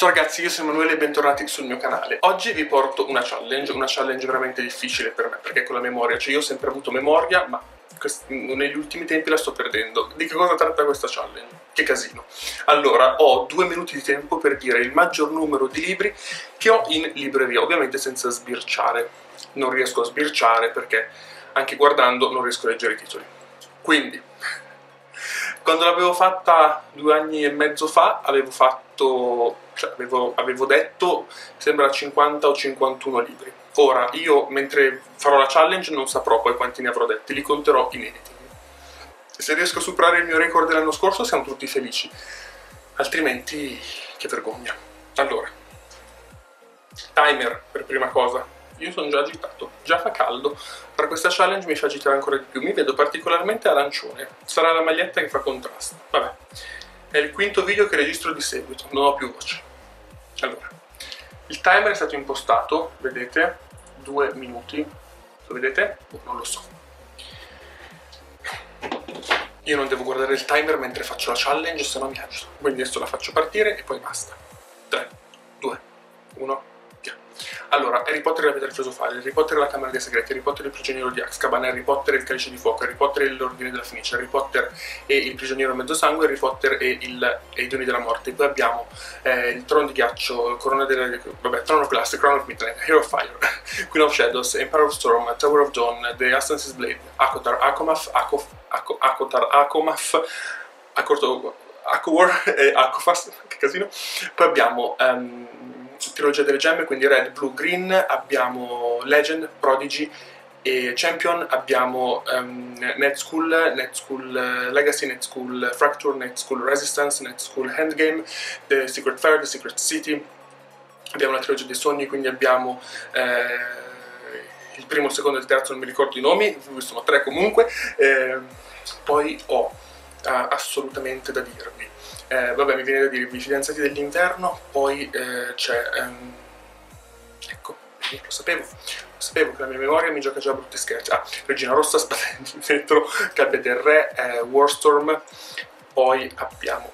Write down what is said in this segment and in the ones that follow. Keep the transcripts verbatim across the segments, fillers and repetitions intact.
Ciao ragazzi, io sono Emanuele e bentornati sul mio canale. Oggi vi porto una challenge, una challenge veramente difficile per me, perché con la memoria, cioè io ho sempre avuto memoria, ma negli ultimi tempi la sto perdendo. Di che cosa tratta questa challenge? Che casino. Allora, ho due minuti di tempo per dire il maggior numero di libri che ho in libreria, ovviamente senza sbirciare. Non riesco a sbirciare perché anche guardando non riesco a leggere i titoli. Quindi, quando l'avevo fatta due anni e mezzo fa, avevo fatto... Cioè, avevo, avevo detto, sembra cinquanta o cinquantuno libri. Ora, io mentre farò la challenge non saprò poi quanti ne avrò detti, li conterò inediti. Se riesco a superare il mio record dell'anno scorso siamo tutti felici, altrimenti che vergogna. Allora, timer per prima cosa. Io sono già agitato, già fa caldo, per questa challenge mi fa agitare ancora di più, mi vedo particolarmente arancione, sarà la maglietta che fa contrasto. Vabbè, è il quinto video che registro di seguito, non ho più voce. Allora, il timer è stato impostato, vedete, due minuti, lo vedete? Non lo so. Io non devo guardare il timer mentre faccio la challenge, se no mi agito. Quindi adesso la faccio partire e poi basta. tre, due, uno, via. Allora, Harry Potter e la Pietra Filosofale, Harry Potter e la Camera dei Segreti, Harry Potter e il Prigioniero di Azkaban, Harry Potter e il Calice di Fuoco, Harry Potter e l'Ordine della Fenice, Harry Potter e il Prigioniero a Mezzosangue, Harry Potter e, il, e i Doni della Morte. Poi abbiamo eh, il Trono di Ghiaccio, Corona delle... vabbè, Throne of Glass, Crown of Midnight, Heir of Fire, Queen of Shadows, Empire of Storms, Tower of Dawn, The Assassin's Blade, ACOTAR, Akomath, Akof, Ako, ACOTAR, Akomath, Akotor, Akowar e Akofas, che casino. Poi abbiamo... Um, Trilogia delle Gemme, quindi Red, Blue, Green, abbiamo Legend, Prodigy e Champion, abbiamo um, Net School, Net School Legacy, Net School Fracture, Net School Resistance, Net School Handgame, The Secret Fire, The Secret City, abbiamo la Trilogia dei Sogni, quindi abbiamo eh, il primo, il secondo e il terzo, non mi ricordo i nomi, sono tre comunque, eh, poi ho ah, assolutamente da dirvi. Eh, vabbè, mi viene da dirvi i fidanzati dell'inverno, poi eh, c'è... Ehm, ecco, lo sapevo, lo sapevo che la mia memoria mi gioca già brutti scherzi. Ah, Regina Rossa, Spatenti dentro, Gabbia del Re, eh, Warstorm, poi abbiamo...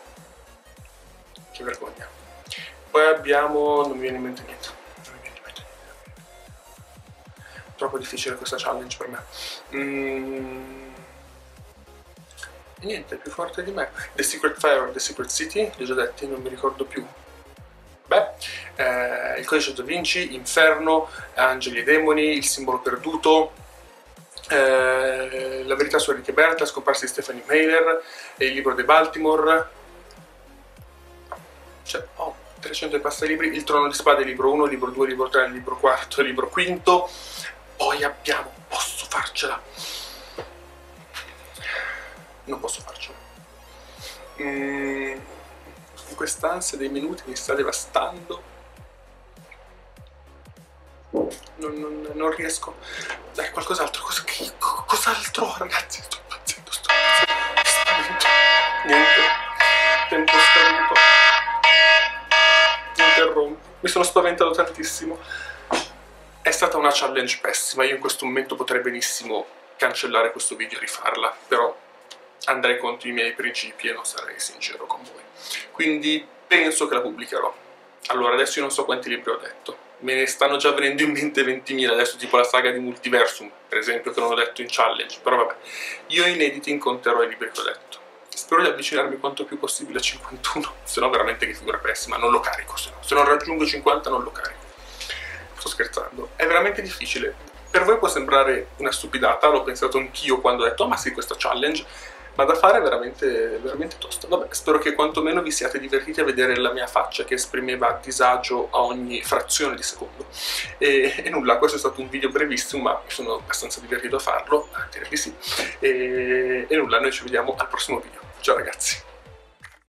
Che vergogna. Poi abbiamo... non mi viene in mente niente. Non mi viene in mente niente. Troppo difficile questa challenge per me. Mmm... Niente, più forte di me. The Secret Fire, The Secret City, li ho già detti, non mi ricordo più. Beh, eh, il Codice da Vinci, Inferno, Angeli e Demoni, Il Simbolo Perduto, eh, La Verità su Enrico Berta, La Scomparsa di Stephanie Meyer, Il Libro di Baltimore, cioè, oh, trecento e passa libri, Il Trono di Spade, Libro uno, Libro due, Libro tre, Libro quattro, Libro quinto, poi abbiamo, posso farcela? Non posso farcela. Mm, Quest'ansia dei minuti mi sta devastando. Non, non, non riesco. Dai, qualcos'altro. Cos'altro, ragazzi? Sto impazzendo, sto impazzendo. Niente. Tempo scaduto. Mi interrompo. Mi sono spaventato tantissimo. È stata una challenge pessima. Io in questo momento potrei benissimo cancellare questo video e rifarla, però andrei contro i miei principi e non sarei sincero con voi. Quindi penso che la pubblicherò. Allora, adesso io non so quanti libri ho detto. Me ne stanno già venendo in mente ventimila, adesso tipo la saga di Multiversum, per esempio, che non ho detto in challenge. Però vabbè, io in editing conterò i libri che ho detto. Spero di avvicinarmi quanto più possibile a cinquantuno, se no veramente che figura pessima, non lo carico, se no. Se non raggiungo cinquanta non lo carico. Sto scherzando. È veramente difficile. Per voi può sembrare una stupidata, l'ho pensato anch'io quando ho detto oh, ma sì, questa challenge... Ma da fare è veramente, veramente tosta. Vabbè, spero che quantomeno vi siate divertiti a vedere la mia faccia che esprimeva disagio a ogni frazione di secondo. E, e nulla, questo è stato un video brevissimo, ma mi sono abbastanza divertito a farlo, a dire di sì. E, e nulla, noi ci vediamo al prossimo video. Ciao ragazzi!